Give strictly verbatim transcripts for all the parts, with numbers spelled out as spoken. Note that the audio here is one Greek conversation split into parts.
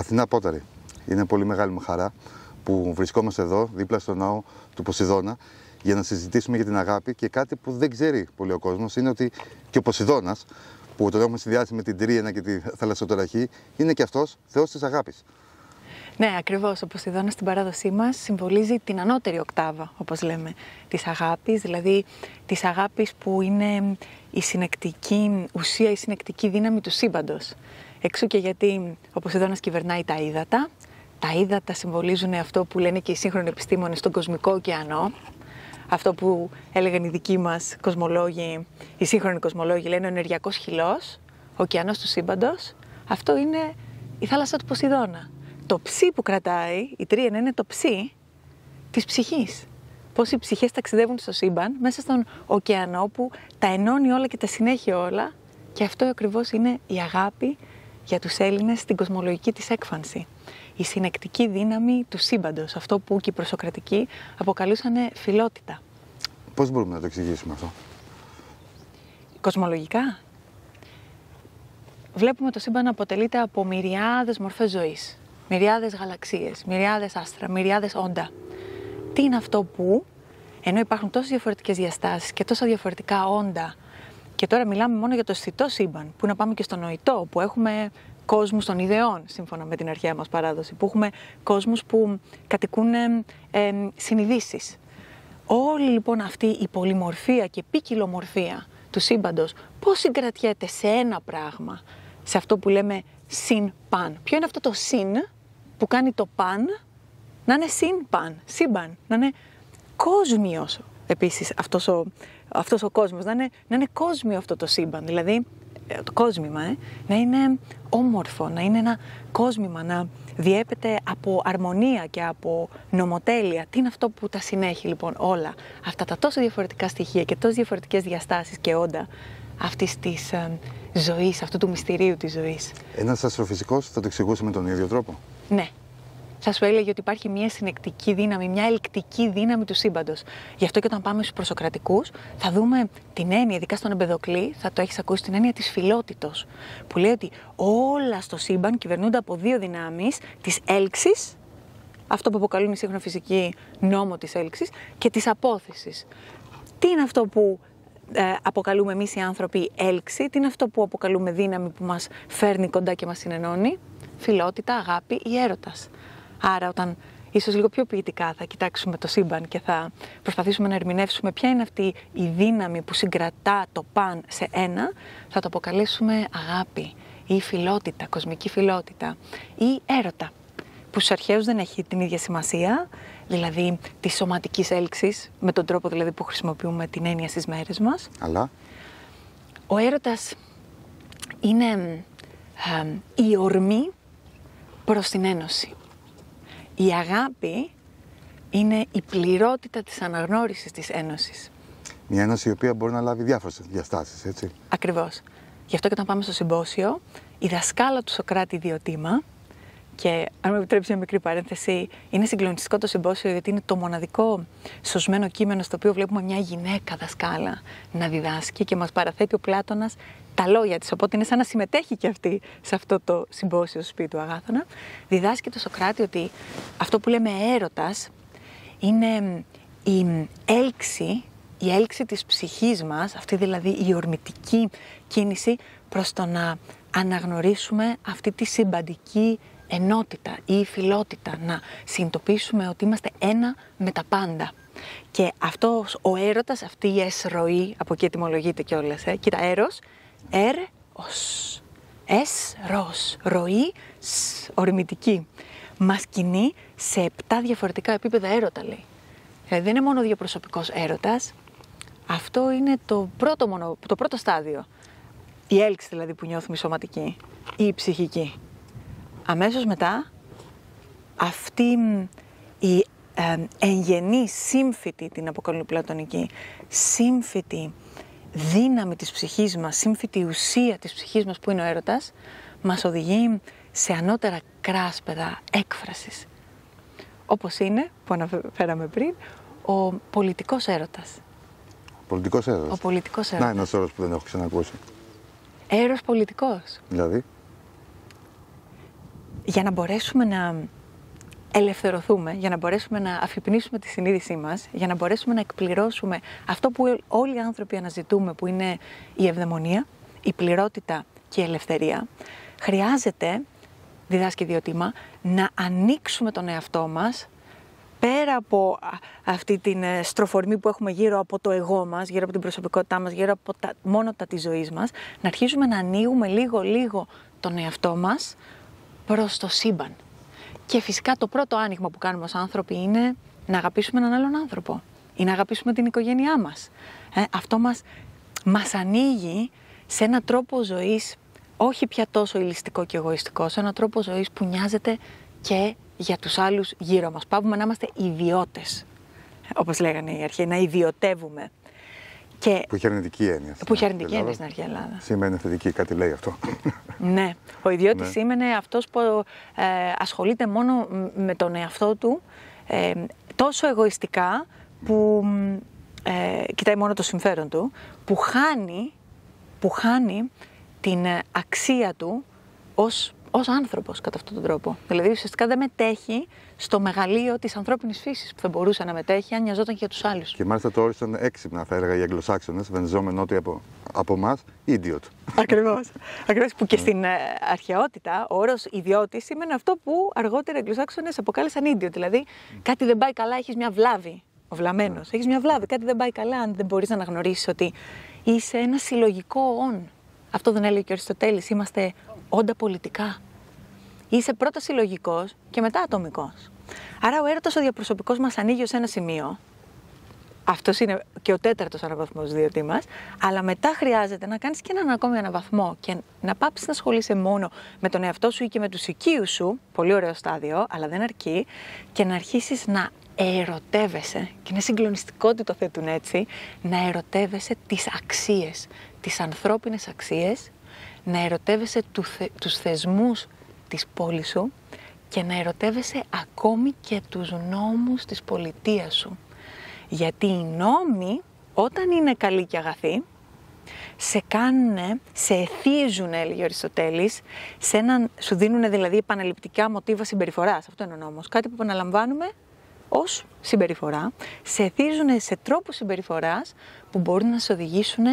Αθηνά Πόταρη. Είναι πολύ μεγάλη μου χαρά που βρισκόμαστε εδώ, δίπλα στο ναό του Ποσειδώνα, για να συζητήσουμε για την αγάπη. Και κάτι που δεν ξέρει πολύ ο κόσμος είναι ότι και ο Ποσειδώνας, που τον έχουμε συνδυάσει με την Τρίαινα και τη θαλασσοτοραχή, είναι και αυτός θεός της αγάπης. Ναι, ακριβώς. Ο Ποσειδώνας στην παράδοσή μας συμβολίζει την ανώτερη οκτάβα, όπως λέμε, της αγάπης, δηλαδή της αγάπης που είναι η συνεκτική ουσία, η συνεκτική δύναμη του σύμπαντος. Εξού και γιατί ο Ποσειδώνας κυβερνάει τα ύδατα. Τα ύδατα συμβολίζουν αυτό που λένε και οι σύγχρονοι επιστήμονες στον κοσμικό ωκεανό. Αυτό που έλεγαν οι δικοί μας κοσμολόγοι, οι σύγχρονοι κοσμολόγοι, λένε ο ενεργειακός χυλός, ο ωκεανός του σύμπαντος. Αυτό είναι η θάλασσα του Ποσειδώνα. Το ψι που κρατάει, η τρίαινα είναι το ψι της ψυχής. Πώς οι ψυχές ταξιδεύουν στο σύμπαν, μέσα στον ωκεανό που τα ενώνει όλα και τα συνέχει όλα. Και αυτό ακριβώς είναι η αγάπη για τους Έλληνες στην κοσμολογική της έκφανση. Η συνεκτική δύναμη του σύμπαντος, αυτό που και οι προσωκρατικοί αποκαλούσαν φιλότητα. Πώς μπορούμε να το εξηγήσουμε αυτό? Κοσμολογικά. Βλέπουμε το σύμπαν να αποτελείται από μυριάδες μορφές ζωής. Μυριάδες γαλαξίες, μυριάδες άστρα, μυριάδες όντα. Τι είναι αυτό που, ενώ υπάρχουν τόσες διαφορετικές διαστάσεις και τόσα διαφορετικά όντα, και τώρα μιλάμε μόνο για το αισθητό σύμπαν, που να πάμε και στο νοητό, που έχουμε κόσμους των ιδεών, σύμφωνα με την αρχαία μας παράδοση, που έχουμε κόσμους που κατοικούν ε, ε, συνειδήσεις. Όλη λοιπόν αυτή η πολυμορφία και ποικιλομορφία του σύμπαντος, πώς συγκρατιέται σε ένα πράγμα, σε αυτό που λέμε συν-παν. Ποιο είναι αυτό το συν που κάνει το παν να είναι συν-παν, σύμπαν, να είναι κόσμιος επίσης αυτός ο, αυτός ο κόσμος, να είναι, να είναι κόσμιο αυτό το σύμπαν, δηλαδή το κόσμημα, ε, να είναι όμορφο, να είναι ένα κόσμημα, να διέπεται από αρμονία και από νομοτέλεια. Τι είναι αυτό που τα συνέχει λοιπόν όλα αυτά τα τόσο διαφορετικά στοιχεία και τόσες διαφορετικές διαστάσεις και όντα αυτής της ε, ζωής, αυτού του μυστηρίου της ζωής. Ένας αστροφυσικός θα το εξηγούσε με τον ίδιο τρόπο. Ναι. Θα σου έλεγε ότι υπάρχει μια συνεκτική δύναμη, μια ελκτική δύναμη του σύμπαντος. Γι' αυτό και όταν πάμε στους προσωκρατικούς, θα δούμε την έννοια, ειδικά στον Εμπεδοκλή, θα το έχεις ακούσει, την έννοια της φιλότητος. Που λέει ότι όλα στο σύμπαν κυβερνούνται από δύο δυνάμεις, της έλξης, αυτό που αποκαλούν οι σύγχρονοι φυσικοί νόμο της έλξης, και της απόθεσης. Τι είναι αυτό που ε, αποκαλούμε εμείς οι άνθρωποι έλξη, τι είναι αυτό που αποκαλούμε δύναμη που μας φέρνει κοντά και μας συνενώνει? Φιλότητα, αγάπη ή έρωτας. Άρα όταν ίσως λίγο πιο ποιητικά θα κοιτάξουμε το σύμπαν και θα προσπαθήσουμε να ερμηνεύσουμε ποια είναι αυτή η δύναμη που συγκρατά το παν σε ένα, θα το αποκαλέσουμε αγάπη ή φιλότητα, κοσμική φιλότητα ή έρωτα, που στους αρχαίους δεν έχει την ίδια σημασία, δηλαδή της σωματικής έλξης, με τον τρόπο δηλαδή που χρησιμοποιούμε την έννοια στις μέρες μας. Αλλά ο έρωτας είναι ε, η ορμή προς την ένωση. Η αγάπη είναι η πληρότητα της αναγνώρισης της ένωσης. Μια ένωση η οποία μπορεί να λάβει διάφορες διαστάσεις, έτσι. Ακριβώς. Γι' αυτό και όταν πάμε στο συμπόσιο, η δασκάλα του Σωκράτη Διοτίμα, και αν μου επιτρέψει μια μικρή παρένθεση, είναι συγκλονιστικό το συμπόσιο γιατί είναι το μοναδικό σωσμένο κείμενο στο οποίο βλέπουμε μια γυναίκα δασκάλα να διδάσκει και μας παραθέτει ο Πλάτωνας τα λόγια της, οπότε είναι σαν να συμμετέχει και αυτή σε αυτό το συμπόσιο σπίτι του Αγάθωνα. Διδάσκει το Σωκράτη ότι αυτό που λέμε έρωτας είναι η έλξη, η έλξη της ψυχής μας, αυτή δηλαδή η ορμητική κίνηση προς το να αναγνωρίσουμε αυτή τη συμπαντική ενότητα ή φιλότητα, να συνειδητοποιήσουμε ότι είμαστε ένα με τα πάντα. Και αυτός ο έρωτας, αυτή η εσροή, από εκεί ετυμολογείται κιόλας, ε. Κοίτα, έρος, ερ, ως, εσ, ρος, ροή, σ, ορμητική. Μας κινεί σε επτά διαφορετικά επίπεδα έρωτα, λέει. Δηλαδή δεν είναι μόνο διαπροσωπικός έρωτας, αυτό είναι το πρώτο, μονο, το πρώτο στάδιο. Η έλξη δηλαδή που νιώθουμε σωματική ή η ψυχική. Αμέσως μετά, αυτή η ε, εγγενή, σύμφυτη, την αποκαλούν πλατωνική, σύμφυτη δύναμη της ψυχής μας, σύμφυτη ουσία της ψυχής μας που είναι ο έρωτας, μας οδηγεί σε ανώτερα κράσπεδα έκφρασης. Όπως είναι, που αναφέραμε πριν, ο πολιτικός έρωτας. Ο πολιτικός έρωτας. Ο πολιτικός έρωτας. Να, ένας όρος που δεν έχω ξανακούσει. Έρος πολιτικός. Δηλαδή? για να μπορέσουμε να ελευθερωθούμε, για να μπορέσουμε να αφυπνίσουμε τη συνείδησή μας, για να μπορέσουμε να εκπληρώσουμε αυτό που όλοι οι άνθρωποι αναζητούμε, που είναι η ευδαιμονία, η πληρότητα και η ελευθερία, χρειάζεται, διδάσκει Διοτίμα, να ανοίξουμε τον εαυτό μας πέρα από αυτή την στροφορμή που έχουμε γύρω από το εγώ μας, γύρω από την προσωπικότητά μας, γύρω από τα μόνοτα της ζωής μας, να αρχίζουμε να ανοίγουμε λίγο-λίγο τον εαυτό μας προς το σύμπαν. Και φυσικά το πρώτο άνοιγμα που κάνουμε ως άνθρωποι είναι να αγαπήσουμε έναν άλλον άνθρωπο ή να αγαπήσουμε την οικογένειά μας. Ε, αυτό μας, μας ανοίγει σε έναν τρόπο ζωής όχι πια τόσο ηλιστικό και εγωιστικό, σε έναν τρόπο ζωής που νοιάζεται και για τους άλλους γύρω μας. Πάβουμε να είμαστε ιδιώτες, όπως λέγανε οι αρχαίοι, να ιδιωτεύουμε. Και που είχε αρνητική έννοια. Που είχε αρνητική έννοια στην αρχαία Ελλάδα. Σήμερα είναι θετική, κάτι λέει αυτό. Ναι. Ο ιδιώτης ναι. σήμαινε αυτός που ε, ασχολείται μόνο με τον εαυτό του, ε, τόσο εγωιστικά που ε, κοιτάει μόνο το συμφέρον του, που χάνει, που χάνει την αξία του ως, ως άνθρωπος κατά αυτόν τον τρόπο. Δηλαδή ουσιαστικά δεν μετέχει στο μεγαλείο της ανθρώπινης φύσης που θα μπορούσε να μετέχει αν νοιαζόταν και για τους άλλους. Και μάλιστα το όρισαν έξυπνα, θα έλεγα, οι Αγγλοσάξονες, βενζόμενοι ότι από, από εμάς, idiot. Ακριβώς. Ακριβώς, που και στην αρχαιότητα ο όρος ιδιώτης σήμαινε αυτό που αργότερα οι Αγγλοσάξονες αποκάλεσαν idiot. Δηλαδή κάτι δεν πάει καλά, έχεις μια βλάβη. Ο βλαμμένος. Έχεις μια βλάβη, κάτι δεν πάει καλά, αν δεν μπορείς να αναγνωρίσεις ότι είσαι ένα συλλογικό όν. Αυτό δεν έλεγε και ο Αριστοτέλης, είμαστε όντα πολιτικά. Είσαι πρώτα συλλογικός και μετά ατομικός. Άρα ο έρωτας ο διαπροσωπικός μας ανοίγει ως ένα σημείο. Αυτός είναι και ο τέταρτος αναβαθμός Διοτίμας. Αλλά μετά χρειάζεται να κάνεις και έναν ακόμη αναβαθμό και να πάψεις να ασχολείσαι μόνο με τον εαυτό σου ή και με τους οικείους σου. Πολύ ωραίο στάδιο, αλλά δεν αρκεί. Και να αρχίσεις να ερωτεύεσαι, και είναι συγκλονιστικό ότι το θέτουν έτσι, να ερωτεύεσαι τις αξίες, τις ανθρώπινες αξίες, να ερωτεύεσαι του θε, τους θεσμούς της πόλης σου και να ερωτεύεσαι ακόμη και τους νόμους της πολιτείας σου. Γιατί οι νόμοι, όταν είναι καλοί και αγαθοί, σε κάνουνε, σε εθίζουν, έλεγε ο Αριστοτέλης, σε έναν, σου δίνουν δηλαδή επαναληπτικά μοτίβα συμπεριφοράς. Αυτό είναι ο νόμος. Κάτι που επαναλαμβάνουμε ως συμπεριφορά, σε εθίζουν σε τρόπους συμπεριφοράς που μπορούν να σε οδηγήσουν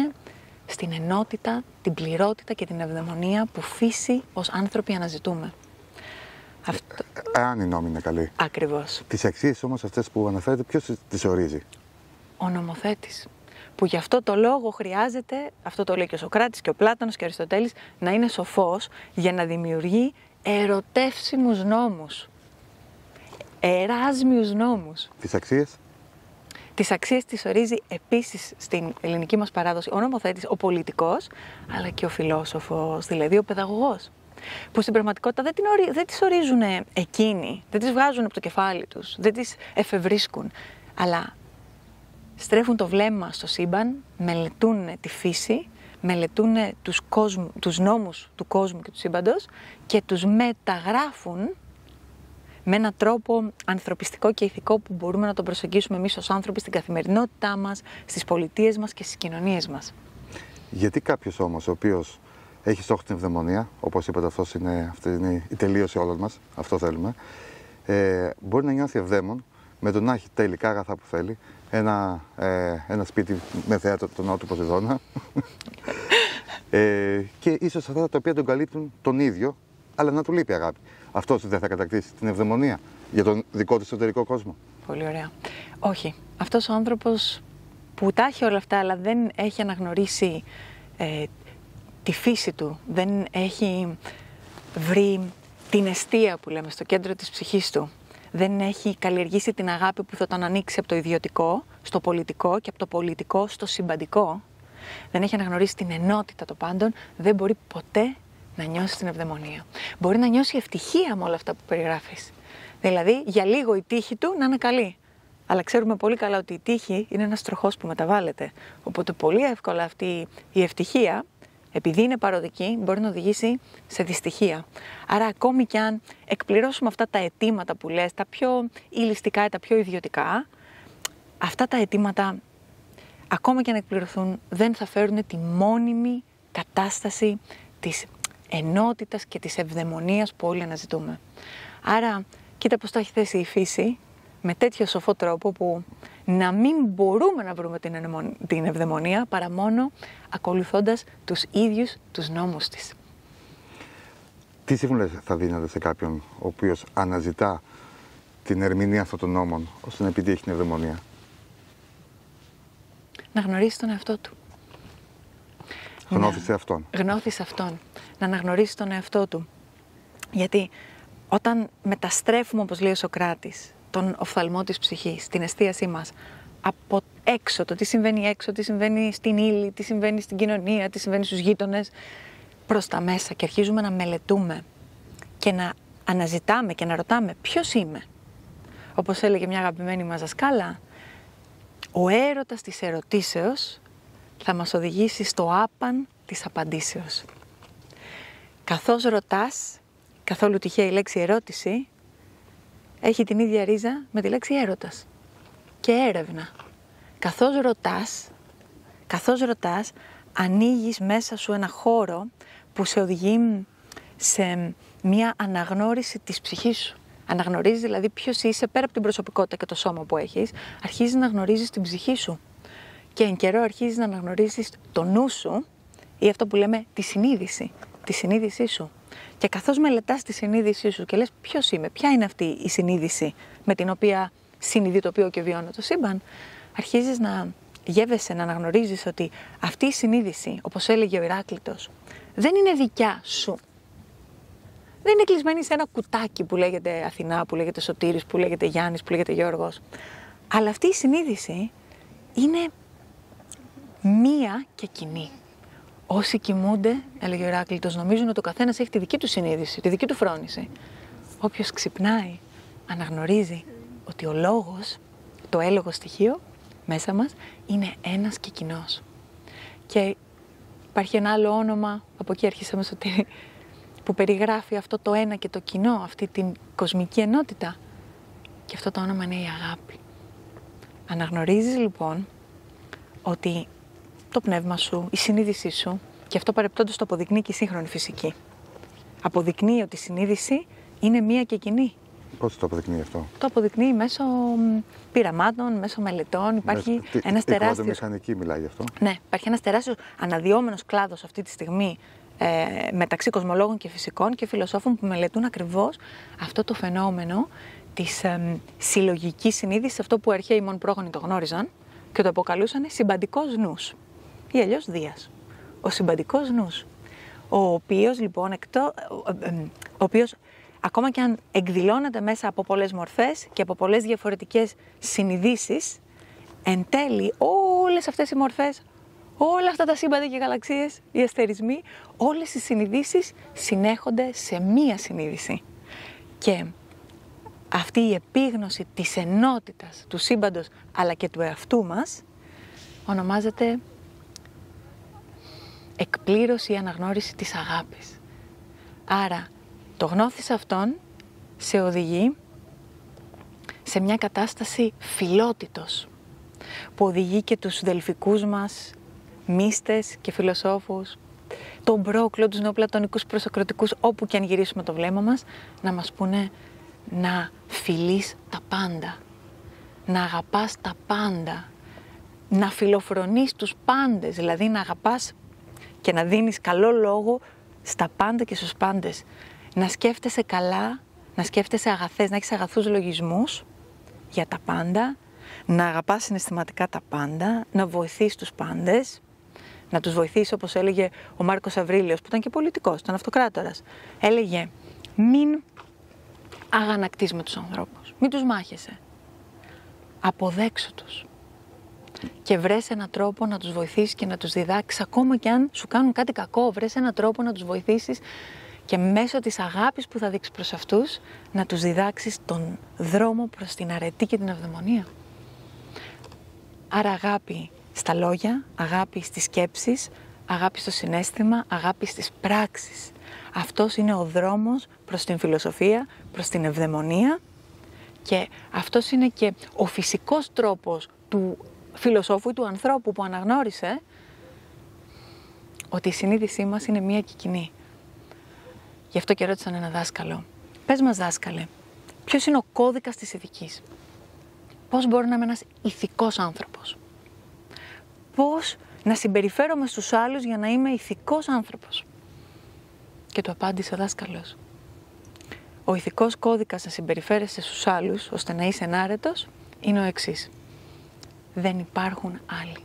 στην ενότητα, την πληρότητα και την ευδαιμονία που φύση ως άνθρωποι αναζητούμε. Αυτό... Ε, αν οι νόμοι είναι καλοί. Ακριβώς. Τις αξίες όμως αυτές που αναφέρετε, ποιος τις ορίζει? Ο νομοθέτης. Που γι' αυτό το λόγο χρειάζεται, αυτό το λέει και ο Σωκράτης και ο Πλάτωνος και ο Αριστοτέλης, να είναι σοφός για να δημιουργεί ερωτεύσιμους νόμους. Εράσμιους νόμους. Τις αξίες. Τις αξίες τις ορίζει επίσης στην ελληνική μας παράδοση ο νομοθέτης, ο πολιτικός, αλλά και ο φιλόσοφος, δηλαδή ο παιδαγωγός. Που στην πραγματικότητα δεν, την ορι... δεν τις ορίζουν εκείνοι, δεν τις βγάζουν από το κεφάλι τους, δεν τις εφευρίσκουν. Αλλά στρέφουν το βλέμμα στο σύμπαν, μελετούν τη φύση, μελετούν τους, κόσμου, τους νόμους του κόσμου και του σύμπαντος και τους μεταγράφουν με έναν τρόπο ανθρωπιστικό και ηθικό που μπορούμε να τον προσεγγίσουμε εμείς ως άνθρωποι στην καθημερινότητά μας, στις πολιτείες μας και στις κοινωνίες μας. Γιατί κάποιος όμως, ο οποίος έχει στόχο την ευδαιμονία, όπως είπατε, αυτός είναι, αυτή είναι η τελείωση όλων μας, αυτό θέλουμε, ε, μπορεί να νιώθει ευδαίμον με τον να έχει τα υλικά αγαθά που θέλει, ένα, ε, ένα σπίτι με θέατρο τον ναό του Ποσειδώνα ε, και ίσως αυτά τα οποία τον καλύπτουν τον ίδιο, αλλά να του λείπει αγάπη. Αυτός δεν θα κατακτήσει την ευδαιμονία για τον δικό του εσωτερικό κόσμο? Πολύ ωραία. Όχι. Αυτός ο άνθρωπος που τα έχει όλα αυτά, αλλά δεν έχει αναγνωρίσει ε, τη φύση του, δεν έχει βρει την αιστεία που λέμε στο κέντρο της ψυχής του, δεν έχει καλλιεργήσει την αγάπη που θα τον ανοίξει από το ιδιωτικό στο πολιτικό και από το πολιτικό στο συμπαντικό, δεν έχει αναγνωρίσει την ενότητα των πάντων, δεν μπορεί ποτέ να νιώσει την ευδαιμονία. Μπορεί να νιώσει ευτυχία με όλα αυτά που περιγράφεις. Δηλαδή, για λίγο η τύχη του να είναι καλή. Αλλά ξέρουμε πολύ καλά ότι η τύχη είναι ένας τροχός που μεταβάλλεται. Οπότε πολύ εύκολα αυτή η ευτυχία, επειδή είναι παροδική, μπορεί να οδηγήσει σε δυστυχία. Άρα, ακόμη κι αν εκπληρώσουμε αυτά τα αιτήματα που λες, τα πιο ηλιστικά ή τα πιο ιδιωτικά, αυτά τα αιτήματα, ακόμα κι αν εκπληρωθούν, δεν θα φέρουν τη μόνιμη κατάσταση της ενότητας και της ευδαιμονίας που όλοι αναζητούμε. Άρα, κοίτα πώς το έχει θέσει η φύση, με τέτοιο σοφό τρόπο που να μην μπορούμε να βρούμε την ευδαιμονία παρά μόνο ακολουθώντας τους ίδιους τους νόμους της. Τι σύμβουλες θα δίνατε σε κάποιον ο οποίος αναζητά την ερμηνεία αυτών των νόμων ώστε να επιτύχει την ευδαιμονία? Να γνωρίσει τον εαυτό του. Γνώθησε αυτόν. Γνώθησε αυτόν. Να αναγνωρίσει τον εαυτό του. Γιατί όταν μεταστρέφουμε, όπως λέει ο Σωκράτης, τον οφθαλμό της ψυχής, την εστίασή μας από έξω, το τι συμβαίνει έξω, τι συμβαίνει στην ύλη, τι συμβαίνει στην κοινωνία, τι συμβαίνει στους γείτονες, προς τα μέσα και αρχίζουμε να μελετούμε και να αναζητάμε και να ρωτάμε ποιος είμαι. Όπως έλεγε μια αγαπημένη μας δασκάλα, ο έρωτας της ερωτήσεως θα μας οδηγήσει στο άπαν της απαντήσεως. Καθώς ρωτάς, καθόλου τυχαία η λέξη ερώτηση έχει την ίδια ρίζα με τη λέξη έρωτας και έρευνα. Καθώς ρωτάς, καθώς ρωτάς ανοίγεις μέσα σου ένα χώρο που σε οδηγεί σε μια αναγνώριση της ψυχής σου. Αναγνωρίζεις δηλαδή ποιος είσαι πέρα από την προσωπικότητα και το σώμα που έχεις, αρχίζεις να γνωρίζεις την ψυχή σου. Και εν καιρό αρχίζεις να αναγνωρίζεις το νου σου ή αυτό που λέμε τη συνείδηση, τη συνείδησή σου. Και καθώς μελετάς τη συνείδησή σου και λες ποιος είμαι, ποια είναι αυτή η συνείδηση με την οποία συνειδητοποιώ και βιώνω το σύμπαν, αρχίζεις να γεύεσαι, να αναγνωρίζεις ότι αυτή η συνείδηση, όπως έλεγε ο Ηράκλειτος, δεν είναι δικιά σου. Δεν είναι κλεισμένη σε ένα κουτάκι που λέγεται Αθηνά, που λέγεται Σωτήρης, που λέγεται Γιάννης, που λέγεται Γιώργος. Αλλά αυτή η συνείδηση είναι μία και κοινή. Όσοι κοιμούνται, έλεγε ο Ηράκλειτος, νομίζουν ότι ο καθένας έχει τη δική του συνείδηση, τη δική του φρόνηση. Όποιος ξυπνάει, αναγνωρίζει ότι ο λόγος, το έλογο στοιχείο μέσα μας, είναι ένας και κοινός. Και υπάρχει ένα άλλο όνομα, από εκεί αρχίσαμε στο τι, που περιγράφει αυτό το ένα και το κοινό, αυτή την κοσμική ενότητα. Και αυτό το όνομα είναι η αγάπη. Αναγνωρίζεις λοιπόν ότι το πνεύμα σου, η συνείδησή σου, και αυτό παρεπτόντως το αποδεικνύει και η σύγχρονη φυσική. Αποδεικνύει ότι η συνείδηση είναι μία και κοινή. Πώς το αποδεικνύει αυτό? Το αποδεικνύει μέσω πειραμάτων, μέσω μελετών. Υπάρχει ένας τεράστιος. Η μηχανική μιλάει γι' αυτό. Ναι, υπάρχει ένας τεράστιος αναδυόμενος κλάδος αυτή τη στιγμή ε, μεταξύ κοσμολόγων και φυσικών και φιλοσόφων που μελετούν ακριβώς αυτό το φαινόμενο της ε, ε, συλλογικής συνείδησης, αυτό που αρχαίοι μόν πρόγονοι το γνώριζαν και το αποκαλούσαν συμπαντικός νους. Ή αλλιώς Δίας, ο συμπαντικός νους, ο οποίος λοιπόν, εκτό, ο, ε, ο οποίος ακόμα και αν εκδηλώνεται μέσα από πολλές μορφές και από πολλές διαφορετικές συνειδήσεις, εν τέλει όλες αυτές οι μορφές, όλα αυτά τα σύμπαντα και οι γαλαξίες, οι αστερισμοί, όλες οι συνειδήσεις συνέχονται σε μία συνείδηση. Και αυτή η επίγνωση της ενότητας του σύμπαντος αλλά και του εαυτού μας ονομάζεται εκπλήρωση ή αναγνώριση της αγάπης. Άρα, το γνώθις αυτόν σε οδηγεί σε μια κατάσταση φιλότητος, που οδηγεί και τους δελφικούς μας μύστες και φιλοσόφους, τον Πρόκλο, τους νεοπλατωνικούς προσοκρατικούς, όπου και αν γυρίσουμε το βλέμμα μας, να μας πούνε να φιλείς τα πάντα, να αγαπάς τα πάντα, να φιλοφρονείς τους πάντες, δηλαδή να αγαπάς και να δίνεις καλό λόγο στα πάντα και στους πάντες. Να σκέφτεσαι καλά, να σκέφτεσαι αγαθές, να έχεις αγαθούς λογισμούς για τα πάντα, να αγαπάς συναισθηματικά τα πάντα, να βοηθείς τους πάντες, να τους βοηθείς, όπως έλεγε ο Μάρκος Αυρίλιος, που ήταν και πολιτικός, ήταν αυτοκράτορας. Έλεγε μην αγανακτείς με τους ανθρώπους, μην τους μάχεσαι, αποδέξου τους. Και βρες έναν τρόπο να τους βοηθήσεις και να τους διδάξεις, ακόμα και αν σου κάνουν κάτι κακό, βρες έναν τρόπο να τους βοηθήσεις και μέσω της αγάπης που θα δείξεις προς αυτούς, να τους διδάξεις τον δρόμο προς την αρετή και την ευδαιμονία. Άρα αγάπη στα λόγια, αγάπη στις σκέψεις, αγάπη στο συναίσθημα, αγάπη στις πράξεις. Αυτός είναι ο δρόμος προς την φιλοσοφία, προς την ευδαιμονία και αυτός είναι και ο φυσικός τρόπος του φιλοσόφου ή του ανθρώπου που αναγνώρισε ότι η συνείδησή μας είναι μία και κοινή. Γι' αυτό και ρώτησαν ένα δάσκαλο. Πες μας, δάσκαλε, ποιος είναι ο κώδικας της ηθικής? Πώς μπορώ να είμαι ένας ηθικός άνθρωπος? Πώς να συμπεριφέρομαι στους άλλους για να είμαι ηθικός άνθρωπος? Και του απάντησε ο δάσκαλος. Ο ηθικός κώδικας να συμπεριφέρεσαι στους άλλους, ώστε να είσαι ενάρετος, είναι ο εξής. Δεν υπάρχουν άλλοι.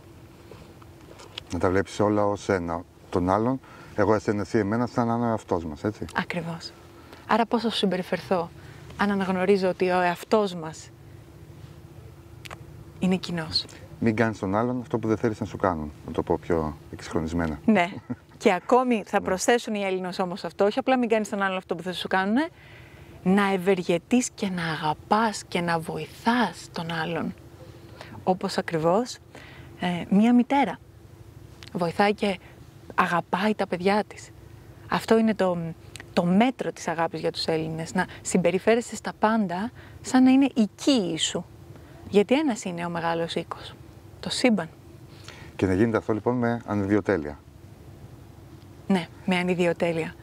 Να τα βλέπεις όλα ως ένα τον άλλον, εγώ εσένα, εσύ εμένα, σαν να είναι ο εαυτός μας, έτσι. Ακριβώς. Άρα πώς θα σου συμπεριφερθώ, αν αναγνωρίζω ότι ο εαυτός μας είναι κοινός. Μην κάνεις τον άλλον αυτό που δεν θέλεις να σου κάνουν, να το πω πιο εξυγχρονισμένα. Ναι. Και ακόμη θα προσθέσουν οι Έλληνες όμως αυτό, όχι απλά μην κάνεις τον άλλον αυτό που δεν σου κάνουν, να ευεργετείς και να αγαπάς και να βοηθάς τον άλλον. Όπως ακριβώς ε, μία μητέρα βοηθάει και αγαπάει τα παιδιά της. Αυτό είναι το, το μέτρο της αγάπης για τους Έλληνες, να συμπεριφέρεσαι στα πάντα σαν να είναι οικείοι σου. Γιατί ένας είναι ο μεγάλος οίκος, το σύμπαν. Και να γίνεται αυτό λοιπόν με ανιδιοτέλεια. Ναι, με ανιδιοτέλεια.